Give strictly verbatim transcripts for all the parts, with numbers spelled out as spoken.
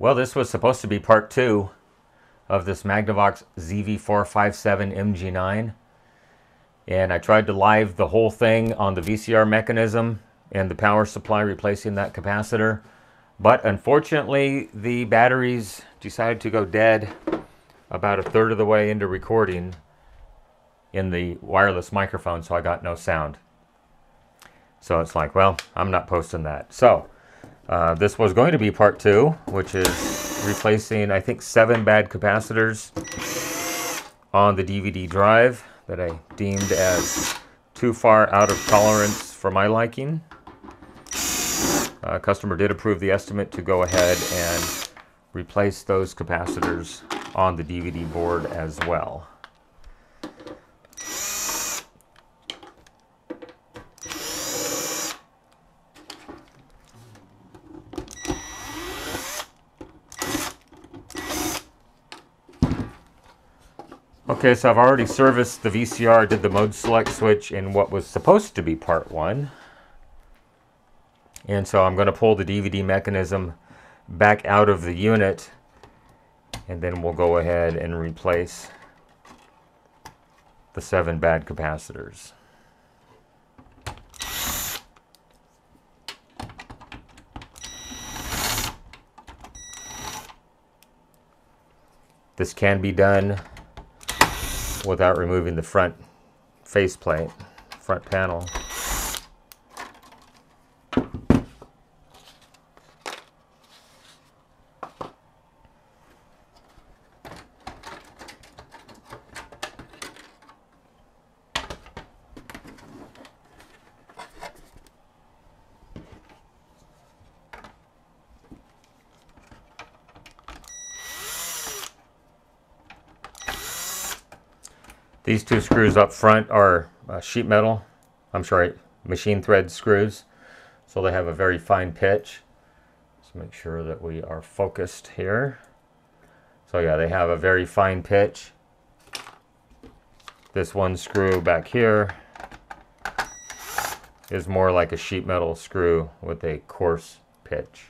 Well, this was supposed to be part two of this Magnavox Z V four five seven M G nine, and I tried to live the whole thing on the V C R mechanism and the power supply replacing that capacitor, but unfortunately the batteries decided to go dead about a third of the way into recording in the wireless microphone, so I got no sound. So it's like, well, I'm not posting that. So uh, this was going to be part two, which is replacing, I think, seven bad capacitors on the D V D drive that I deemed as too far out of tolerance for my liking. Uh, customer did approve the estimate to go ahead and replace those capacitors on the D V D board as well. Okay, so I've already serviced the V C R, did the mode select switch in what was supposed to be part one. And so I'm going to pull the D V D mechanism back out of the unit, and then we'll go ahead and replace the seven bad capacitors. This can be done without removing the front faceplate, front panel. These two screws up front are uh, sheet metal, I'm sorry, machine thread screws, so they have a very fine pitch. Let's make sure that we are focused here. So yeah, they have a very fine pitch. This one screw back here is more like a sheet metal screw with a coarse pitch.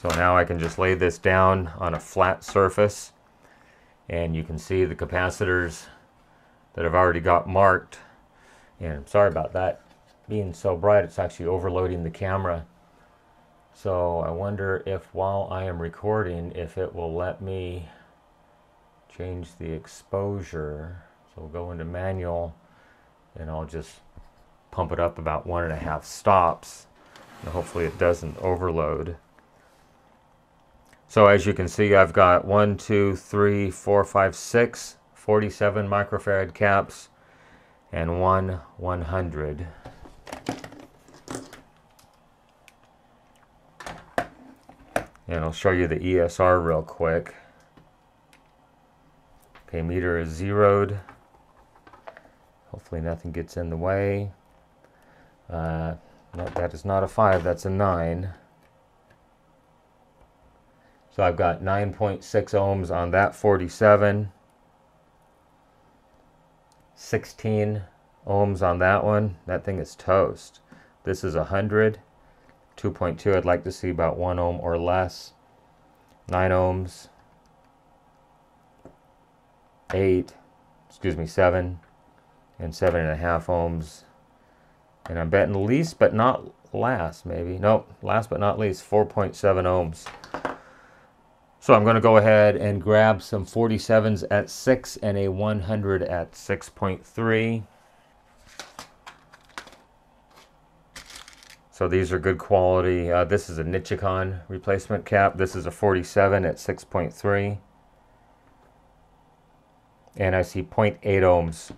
So now I can just lay this down on a flat surface, and you can see the capacitors that I've already got marked. And I'm sorry about that being so bright, it's actually overloading the camera. So I wonder if while I am recording, if it will let me change the exposure. So we'll go into manual, and I'll just pump it up about one and a half stops, and hopefully it doesn't overload. So as you can see, I've got one, two, three, four, five, six, forty-seven microfarad caps, and one, one hundred. And I'll show you the E S R real quick. Okay, meter is zeroed. Hopefully nothing gets in the way. Uh, no, that is not a five, that's a nine. So I've got nine point six ohms on that forty-seven, sixteen ohms on that one. That thing is toast. This is one hundred, two point two. I'd like to see about one ohm or less. nine ohms, eight, excuse me, seven, and seven and a half ohms. And I'm betting least but not last, maybe. Nope, last but not least, four point seven ohms. So I'm going to go ahead and grab some forty-sevens at six and a one hundred at six point three. So these are good quality. Uh, this is a Nichicon replacement cap. This is a forty-seven at six point three. And I see zero point eight ohms,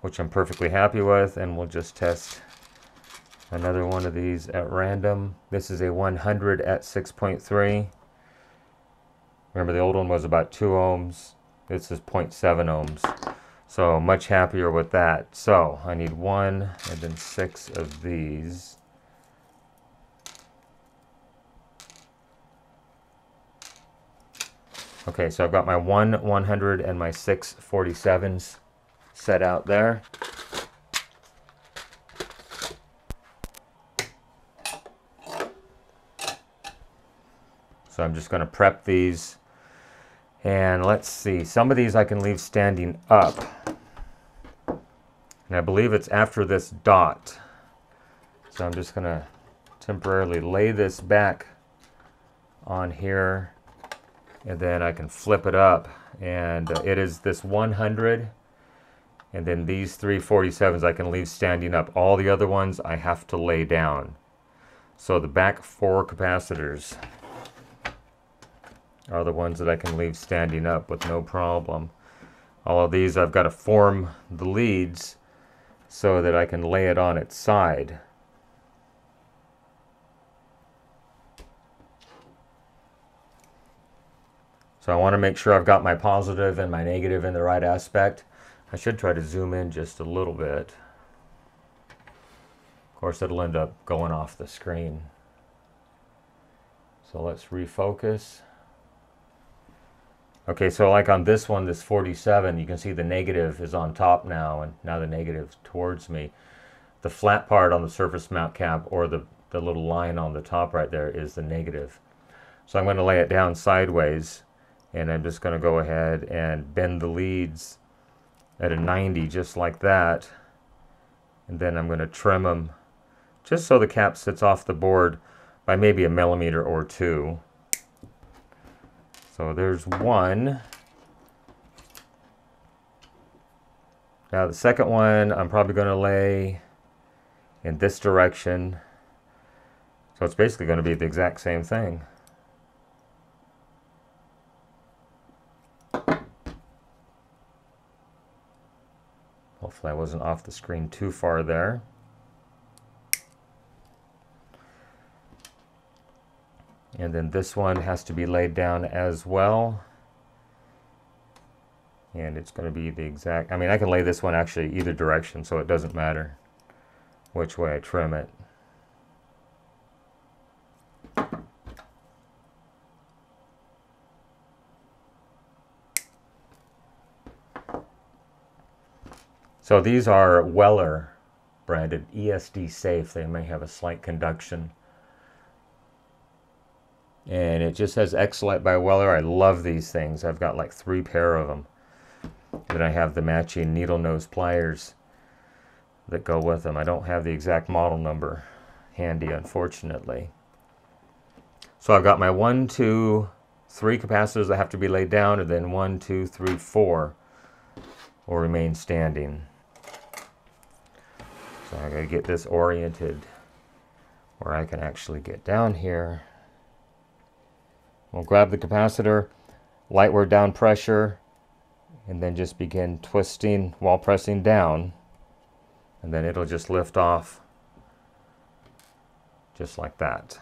which I'm perfectly happy with. And we'll just test another one of these at random. This is a one hundred at six point three. Remember, the old one was about two ohms. This is zero point seven ohms. So much happier with that. So I need one and then six of these. Okay, so I've got my one 100 and my six forty-sevens set out there. So I'm just going to prep these. And let's see, some of these I can leave standing up. And I believe it's after this dot. So I'm just going to temporarily lay this back on here. And then I can flip it up. And it is this one hundred. And then these three forty-sevens I can leave standing up. All the other ones I have to lay down. So the back four capacitors are the ones that I can leave standing up with no problem. All of these I've got to form the leads so that I can lay it on its side. So I want to make sure I've got my positive and my negative in the right aspect. I should try to zoom in just a little bit. Of course, it'll end up going off the screen. So let's refocus. Okay, so like on this one, this forty-seven, you can see the negative is on top now, and now the negative's towards me. The flat part on the surface mount cap, or the, the little line on the top right there, is the negative. So I'm going to lay it down sideways, and I'm just going to go ahead and bend the leads at a ninety, just like that. And then I'm going to trim them just so the cap sits off the board by maybe a millimeter or two. So there's one. Now the second one I'm probably going to lay in this direction. So it's basically going to be the exact same thing. Hopefully I wasn't off the screen too far there. And then this one has to be laid down as well. And it's going to be the exact, I mean, I can lay this one actually either direction, so it doesn't matter which way I trim it. So these are Weller branded, E S D safe. They may have a slight conduction. And it just says X-Lite by Weller. I love these things. I've got like three pair of them. Then I have the matching needle nose pliers that go with them. I don't have the exact model number handy, unfortunately. So I've got my one, two, three capacitors that have to be laid down, and then one, two, three, four will remain standing. So I gotta get this oriented where I can actually get down here. We'll grab the capacitor, lightward down pressure, and then just begin twisting while pressing down, and then it'll just lift off just like that.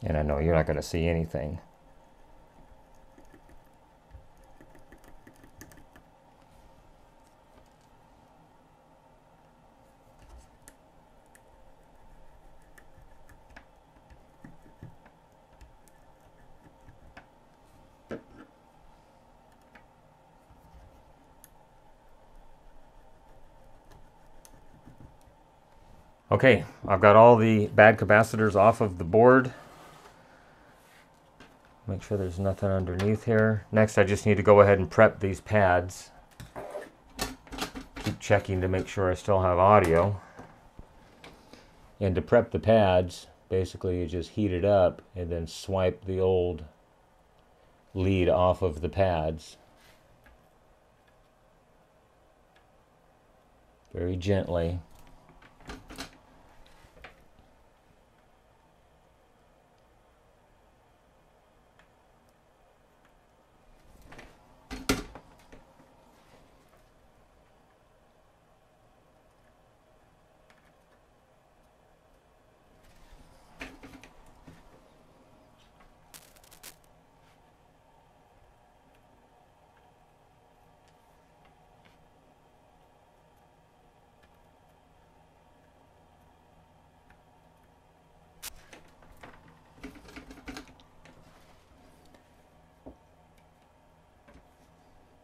And I know you're not going to see anything. Okay, I've got all the bad capacitors off of the board. Make sure there's nothing underneath here. Next, I just need to go ahead and prep these pads. Keep checking to make sure I still have audio. And to prep the pads, basically you just heat it up and then swipe the old lead off of the pads. Very gently.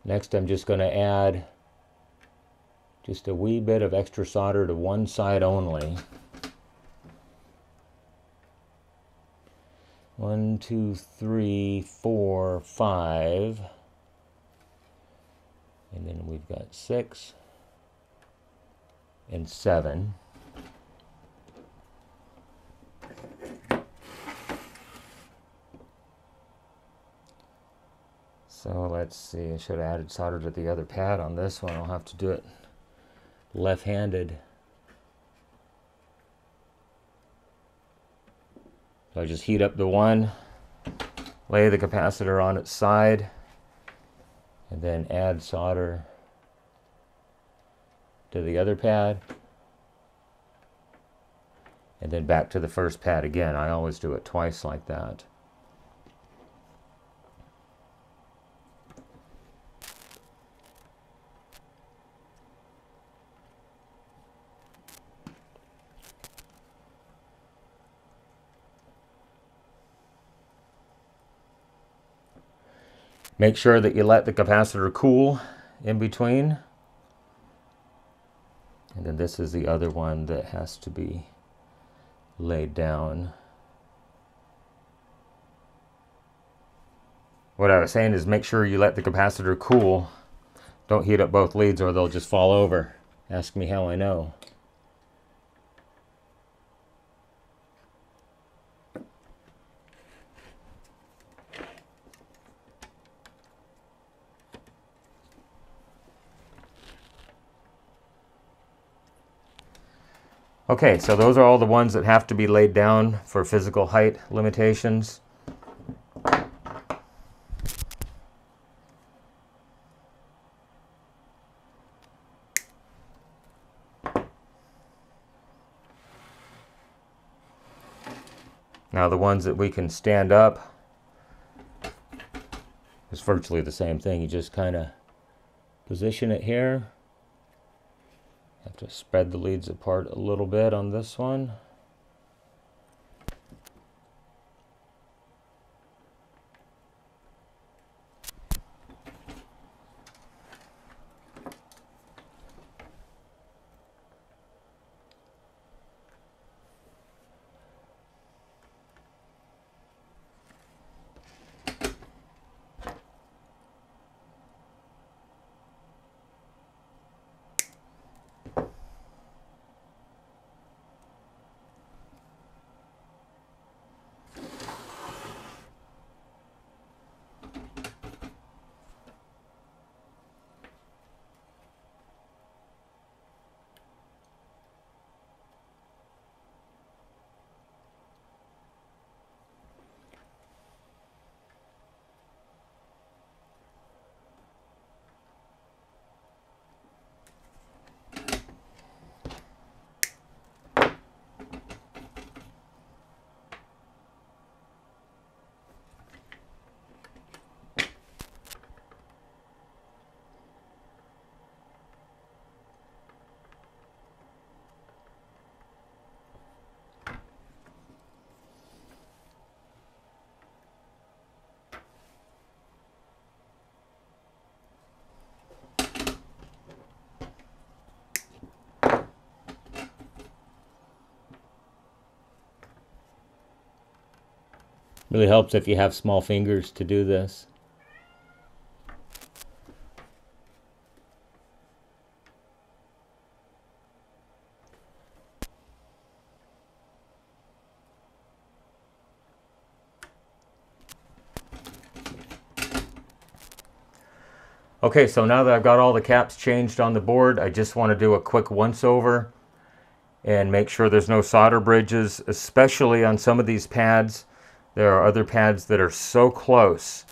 Next, I'm just going to add just a wee bit of extra solder to one side only. One, two, three, four, five. And then we've got six and seven. So let's see, I should have added solder to the other pad on this one. I'll have to do it left-handed. So I just heat up the one, lay the capacitor on its side, and then add solder to the other pad, and then back to the first pad again. I always do it twice like that. Make sure that you let the capacitor cool in between. And then this is the other one that has to be laid down. What I was saying is make sure you let the capacitor cool. Don't heat up both leads or they'll just fall over. Ask me how I know. Okay, so those are all the ones that have to be laid down for physical height limitations. Now the ones that we can stand up is virtually the same thing. You just kind of position it here. Have to spread the leads apart a little bit on this one. Really helps if you have small fingers to do this. Okay, so now that I've got all the caps changed on the board, I just want to do a quick once-over and make sure there's no solder bridges, especially on some of these pads. There are other pads that are so close,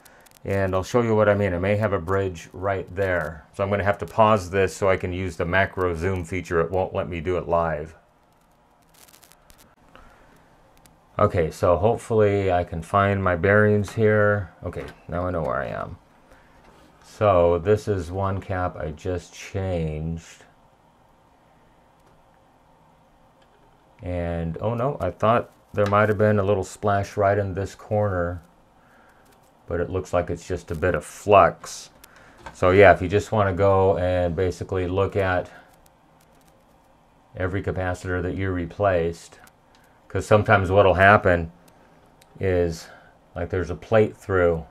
and I'll show you what I mean. I may have a bridge right there. So I'm going to have to pause this so I can use the macro zoom feature. It won't let me do it live. Okay, so hopefully I can find my bearings here. Okay, now I know where I am. So this is one cap I just changed. And oh no, I thought there might have been a little splash right in this corner, but it looks like it's just a bit of flux. So yeah, if you just want to go and basically look at every capacitor that you replaced, because sometimes what'll happen is, like, there's a plate through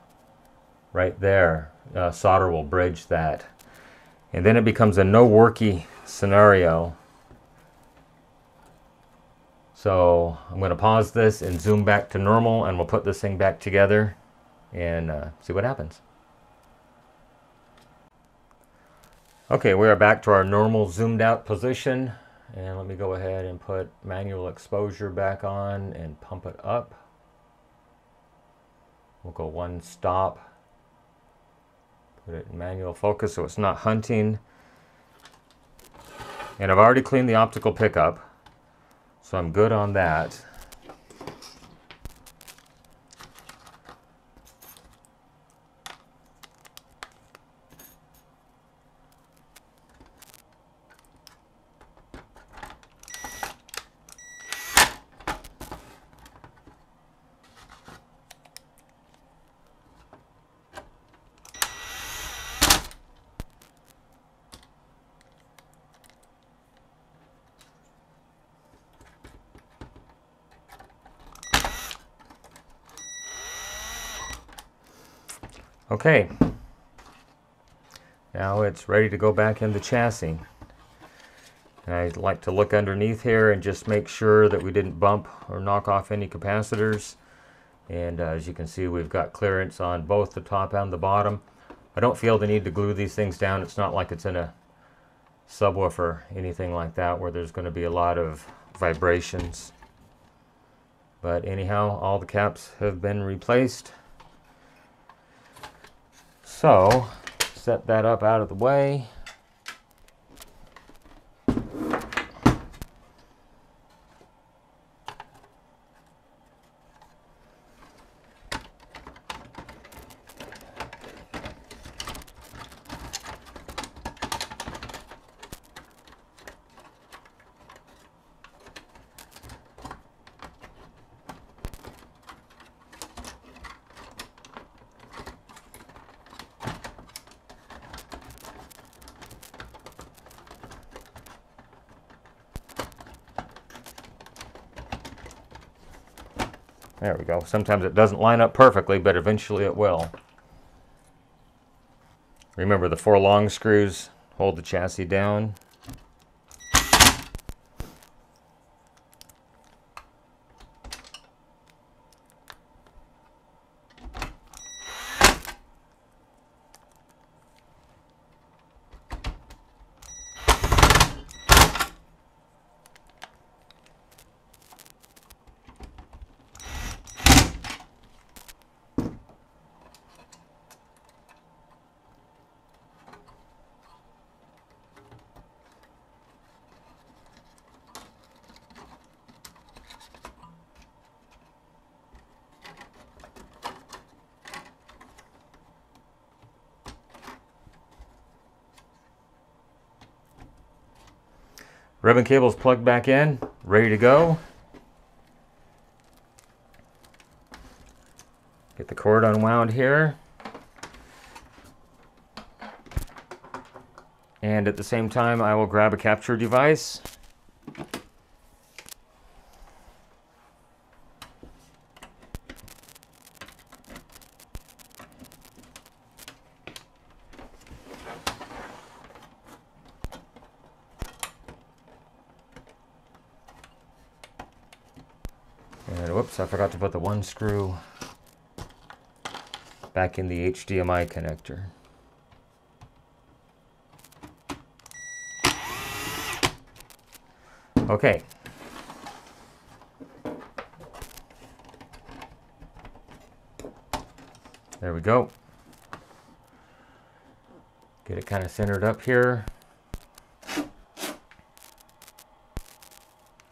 right there, uh, solder will bridge that, and then it becomes a no worky scenario. So I'm going to pause this and zoom back to normal, and we'll put this thing back together and uh, see what happens. Okay, we are back to our normal zoomed out position, and let me go ahead and put manual exposure back on and pump it up. We'll go one stop, put it in manual focus so it's not hunting. And I've already cleaned the optical pickup, so I'm good on that. Okay, now it's ready to go back in the chassis. And I'd like to look underneath here and just make sure that we didn't bump or knock off any capacitors. And uh, as you can see, we've got clearance on both the top and the bottom. I don't feel the need to glue these things down. It's not like it's in a subwoofer, anything like that, where there's going to be a lot of vibrations. But anyhow, all the caps have been replaced. So, set that up out of the way. There we go. Sometimes it doesn't line up perfectly, but eventually it will. Remember, the four long screws hold the chassis down. Ribbon cable's plugged back in, ready to go. Get the cord unwound here. And at the same time, I will grab a capture device. And whoops, I forgot to put the one screw back in the H D M I connector. Okay. There we go. Get it kind of centered up here.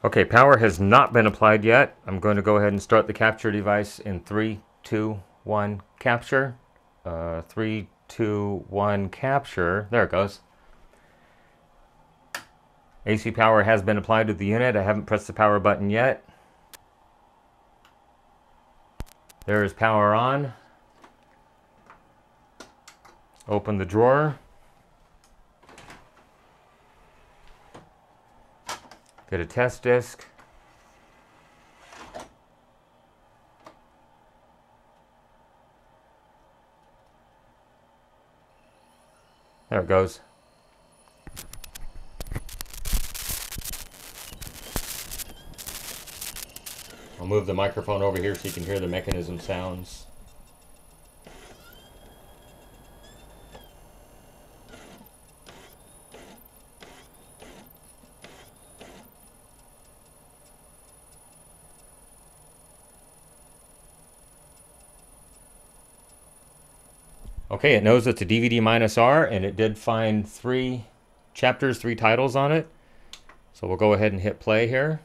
Okay, power has not been applied yet. I'm going to go ahead and start the capture device in three, two, one, capture. Uh, three, two, one, capture. There it goes. A C power has been applied to the unit. I haven't pressed the power button yet. There is power on. Open the drawer. Get a test disc. There it goes. I'll move the microphone over here so you can hear the mechanism sounds. Okay, it knows it's a D V D minus R, and it did find three chapters, three titles on it. So we'll go ahead and hit play here.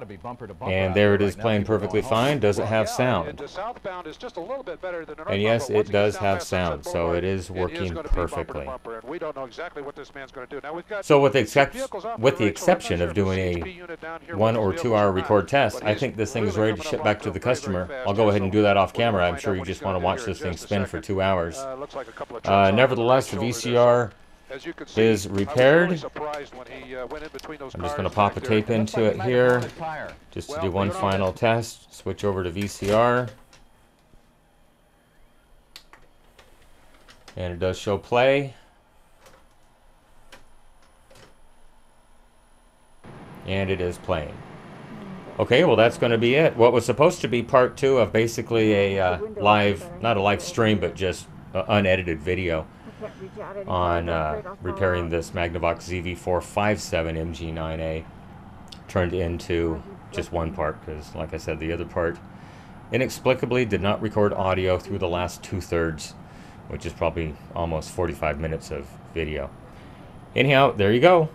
To be bumper to bumper, and there it is, right playing perfectly fine. Does it have sound? And yes, it does have sound, so it is working perfectly. So with the, with the exception of doing a one or two hour record test, I think this thing is ready to ship back to the customer. I'll go ahead and do that off camera. I'm sure you just want to watch this thing spin for two hours. Uh, nevertheless, the V C R As you can see, is repaired. Really he, uh, I'm just going to pop a tape into it here just to do one final test. Switch over to V C R. And it does show play. And it is playing. Okay, well that's going to be it. What was supposed to be part two of basically a uh, live, not a live stream, but just uh, unedited video on uh, repairing this Magnavox Z V four five seven M G nine A turned into just one part, because like I said, the other part inexplicably did not record audio through the last two-thirds, which is probably almost forty-five minutes of video. Anyhow, there you go.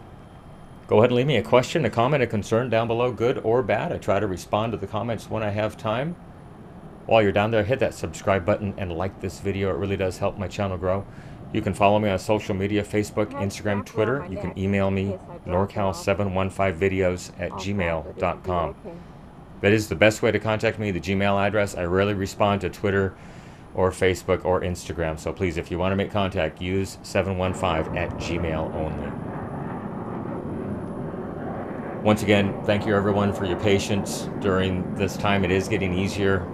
Go ahead and leave me a question, a comment, a concern down below, good or bad. I try to respond to the comments when I have time. While you're down there, hit that subscribe button and like this video. It really does help my channel grow. You can follow me on social media, Facebook, Instagram, Twitter. You can email me, norcal seven one five videos at gmail dot com. That is the best way to contact me, the Gmail address. I rarely respond to Twitter or Facebook or Instagram. So please, if you want to make contact, use seven one five at gmail only. Once again, thank you everyone for your patience during this time. It is getting easier.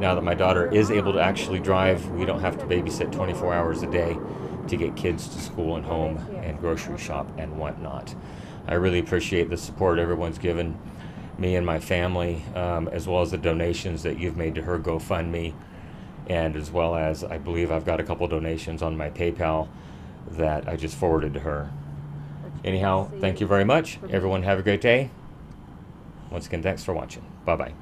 Now that my daughter is able to actually drive, we don't have to babysit twenty-four hours a day to get kids to school and home and grocery shop and whatnot. I really appreciate the support everyone's given me and my family, um, as well as the donations that you've made to her GoFundMe, and as well as I believe I've got a couple donations on my PayPal that I just forwarded to her. Anyhow, thank you very much. Everyone have a great day. Once again, thanks for watching. Bye-bye.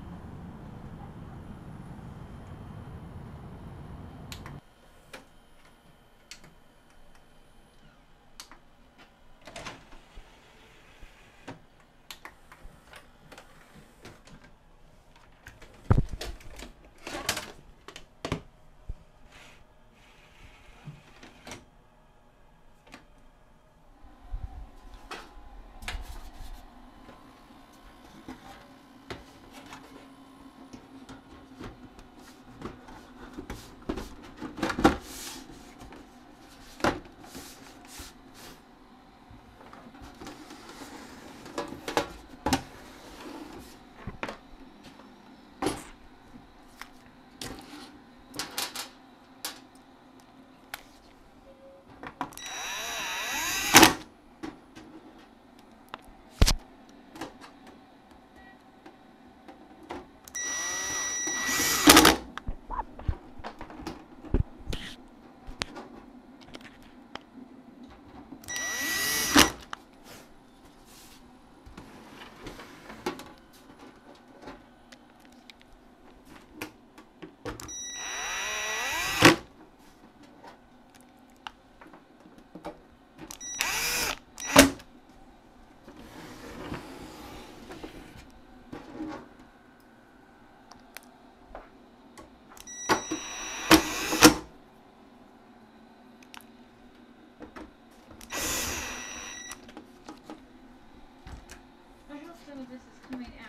This is coming out.